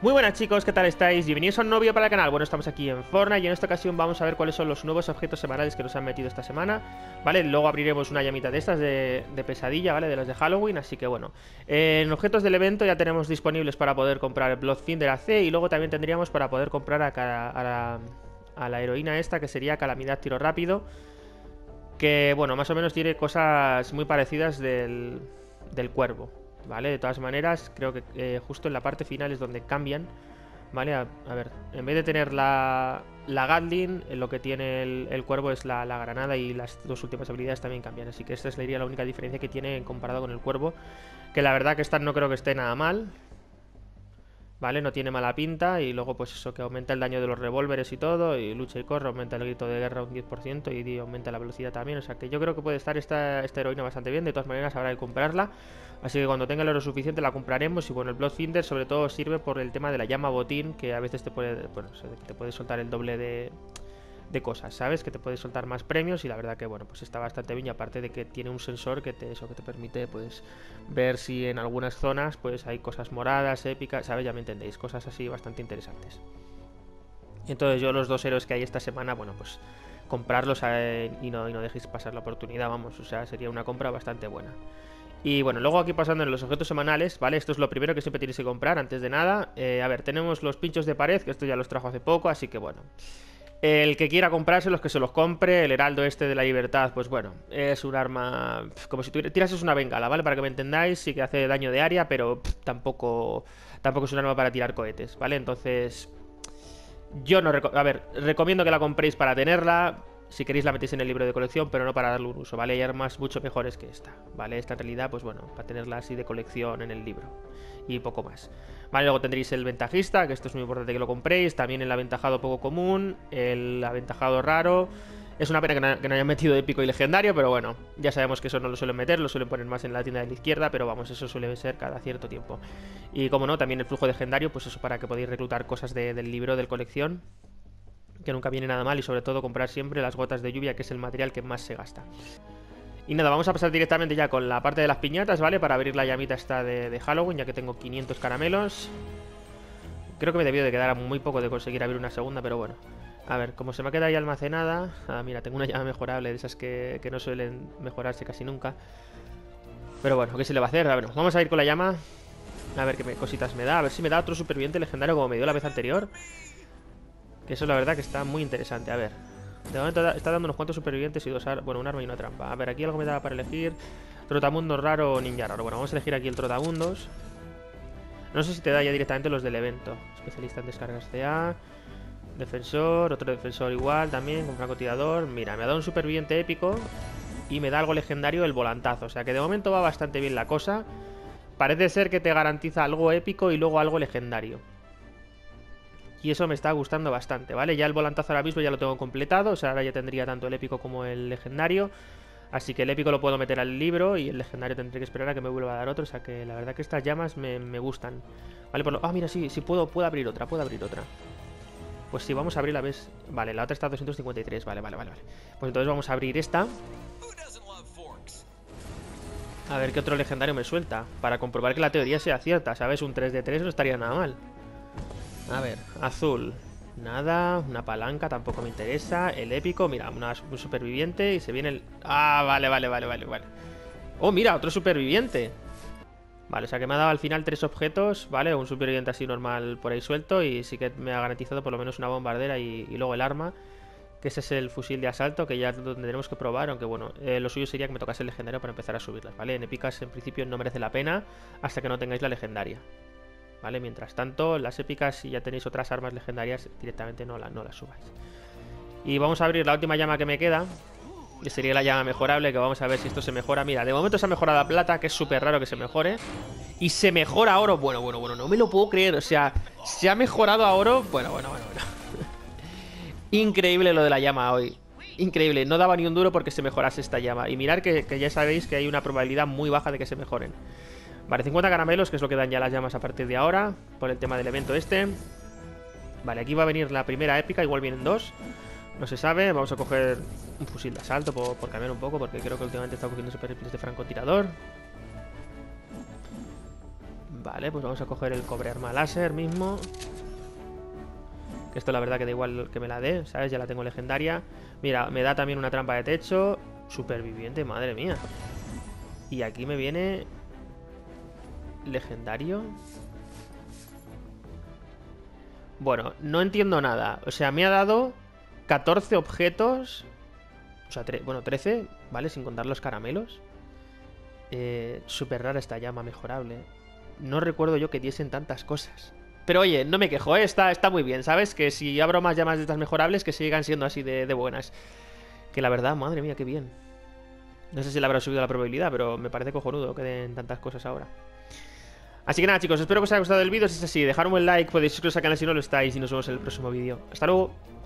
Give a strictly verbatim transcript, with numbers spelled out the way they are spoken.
Muy buenas chicos, ¿qué tal estáis? Bienvenidos a un nuevo vídeo para el canal. Bueno, estamos aquí en Fortnite y en esta ocasión vamos a ver cuáles son los nuevos objetos semanales que nos han metido esta semana, ¿vale? Luego abriremos una llamita de estas de, de pesadilla, ¿vale? De las de Halloween, así que bueno. Eh, en objetos del evento ya tenemos disponibles para poder comprar el Bloodfinder A C y luego también tendríamos para poder comprar a, a, la, a la heroína esta que sería Calamidad Tiro Rápido, que bueno, más o menos tiene cosas muy parecidas del, del cuervo. Vale, de todas maneras, creo que eh, justo en la parte final es donde cambian. Vale, a, a ver, en vez de tener la, la Gatling, lo que tiene el, el cuervo es la, la granada y las dos últimas habilidades también cambian. Así que esta sería la única diferencia que tiene comparado con el cuervo, que la verdad que esta no creo que esté nada mal. Vale, no tiene mala pinta y luego pues eso, que aumenta el daño de los revólveres y todo, y lucha y corre, aumenta el grito de guerra un diez por ciento y aumenta la velocidad también, o sea que yo creo que puede estar esta, esta heroína bastante bien. De todas maneras habrá que comprarla, así que cuando tenga el oro suficiente la compraremos. Y bueno, el Bloodfinder sobre todo sirve por el tema de la llama botín, que a veces te puede, bueno, te puede soltar el doble de, de cosas, ¿sabes? Que te puede soltar más premios y la verdad que bueno, pues está bastante bien, y aparte de que tiene un sensor que te, eso, que te permite pues ver si en algunas zonas pues hay cosas moradas, épicas, ¿sabes? Ya me entendéis, cosas así bastante interesantes. Entonces yo los dos héroes que hay esta semana, bueno, pues comprarlos eh, y, no, y no dejéis pasar la oportunidad, vamos, o sea, sería una compra bastante buena. Y bueno, luego aquí pasando en los objetos semanales, ¿vale? Esto es lo primero que siempre tienes que comprar antes de nada. Eh, a ver, tenemos los pinchos de pared, que esto ya los trajo hace poco, así que bueno... El que quiera comprarse, los que se los compre. El heraldo este de la libertad, pues bueno, es un arma... Como si tirases una bengala, ¿vale? Para que me entendáis, sí que hace daño de área, pero pff, tampoco tampoco es un arma para tirar cohetes, ¿vale? Entonces, yo no... A ver, recomiendo que la compréis para tenerla. Si queréis la metéis en el libro de colección, pero no para darle un uso, ¿vale? Hay armas mucho mejores que esta, ¿vale? Esta en realidad, pues bueno, para tenerla así de colección en el libro y poco más. Vale, luego tendréis el ventajista, que esto es muy importante que lo compréis. También el aventajado poco común, el aventajado raro. Es una pena que no, que no hayan metido épico y legendario, pero bueno, ya sabemos que eso no lo suelen meter, lo suelen poner más en la tienda de la izquierda, pero vamos, eso suele ser cada cierto tiempo. Y como no, también el flujo legendario, pues eso para que podáis reclutar cosas de, del libro, del colección, que nunca viene nada mal, y sobre todo comprar siempre las gotas de lluvia, que es el material que más se gasta. Y nada, vamos a pasar directamente ya con la parte de las piñatas, ¿vale? Para abrir la llamita esta de, de Halloween, ya que tengo quinientos caramelos. Creo que me debió de quedar muy poco de conseguir abrir una segunda, pero bueno. A ver, como se me ha quedado ahí almacenada... Ah, mira, tengo una llama mejorable de esas que, que no suelen mejorarse casi nunca. Pero bueno, ¿qué se le va a hacer? A ver, vamos a ir con la llama. A ver qué cositas me da. A ver si me da otro superviviente legendario como me dio la vez anterior. Que eso la verdad que está muy interesante. A ver, de momento está dando unos cuantos supervivientes y dos armas. Bueno, un arma y una trampa. A ver, aquí algo me da para elegir. Trotamundos raro o ninja raro. Bueno, vamos a elegir aquí el Trotamundos. No sé si te da ya directamente los del evento. Especialista en descargas C A. Defensor, otro defensor igual también, con francotirador. Mira, me ha dado un superviviente épico y me da algo legendario, el volantazo. O sea que de momento va bastante bien la cosa. Parece ser que te garantiza algo épico y luego algo legendario. Y eso me está gustando bastante, ¿vale? Ya el volantazo ahora mismo ya lo tengo completado. O sea, ahora ya tendría tanto el épico como el legendario. Así que el épico lo puedo meter al libro y el legendario tendré que esperar a que me vuelva a dar otro. O sea que la verdad que estas llamas me, me gustan. Vale, por lo... Ah, mira, sí, sí puedo, puedo abrir otra, puedo abrir otra. Pues sí, vamos a abrir la vez... Vale, la otra está a doscientos cincuenta y tres, vale, vale, vale, vale. Pues entonces vamos a abrir esta. A ver qué otro legendario me suelta, para comprobar que la teoría sea cierta, ¿sabes? Un tres de tres no estaría nada mal. A ver, azul, nada, una palanca, tampoco me interesa. El épico, mira, una, un superviviente y se viene el... Ah, vale, vale, vale, vale, vale. Oh, mira, otro superviviente. Vale, o sea que me ha dado al final tres objetos, ¿vale? Un superviviente así normal por ahí suelto, y sí que me ha garantizado por lo menos una bombardera y, y luego el arma, que ese es el fusil de asalto, que ya lo tendremos que probar, aunque bueno, eh, lo suyo sería que me tocase el legendario para empezar a subirlas, ¿vale? En épicas en principio no merece la pena hasta que no tengáis la legendaria. ¿Vale? Mientras tanto, las épicas, si ya tenéis otras armas legendarias, directamente no, la, no las subáis. Y vamos a abrir la última llama que me queda, que sería la llama mejorable, que vamos a ver si esto se mejora. Mira, de momento se ha mejorado a plata, que es súper raro que se mejore. Y se mejora a oro. Bueno, bueno, bueno, no me lo puedo creer. O sea, se ha mejorado a oro. Bueno, bueno, bueno, bueno. Increíble lo de la llama hoy. Increíble, no daba ni un duro porque se mejorase esta llama. Y mirad que, que ya sabéis que hay una probabilidad muy baja de que se mejoren. Vale, cincuenta caramelos, que es lo que dan ya las llamas a partir de ahora, por el tema del evento este. Vale, aquí va a venir la primera épica, igual vienen dos, no se sabe. Vamos a coger un fusil de asalto por, por cambiar un poco, porque creo que últimamente está cogiendo super rifles de francotirador. Vale, pues vamos a coger el cobre arma láser mismo. Que esto la verdad que da igual que me la dé, ¿sabes? Ya la tengo legendaria. Mira, me da también una trampa de techo. Superviviente, madre mía. Y aquí me viene... legendario. Bueno, no entiendo nada. O sea, me ha dado catorce objetos. O sea, bueno, trece, ¿vale? Sin contar los caramelos. Eh, Súper rara esta llama mejorable. No recuerdo yo que diesen tantas cosas. Pero oye, no me quejo, ¿eh? está, está muy bien, ¿sabes? Que si abro más llamas de estas mejorables, que sigan siendo así de, de buenas. Que la verdad, madre mía, qué bien. No sé si le habrá subido la probabilidad, pero me parece cojonudo que den tantas cosas ahora. Así que nada, chicos, espero que os haya gustado el vídeo. Si es así, dejad un buen like, podéis suscribiros al canal si no lo estáis, y nos vemos en el próximo vídeo. ¡Hasta luego!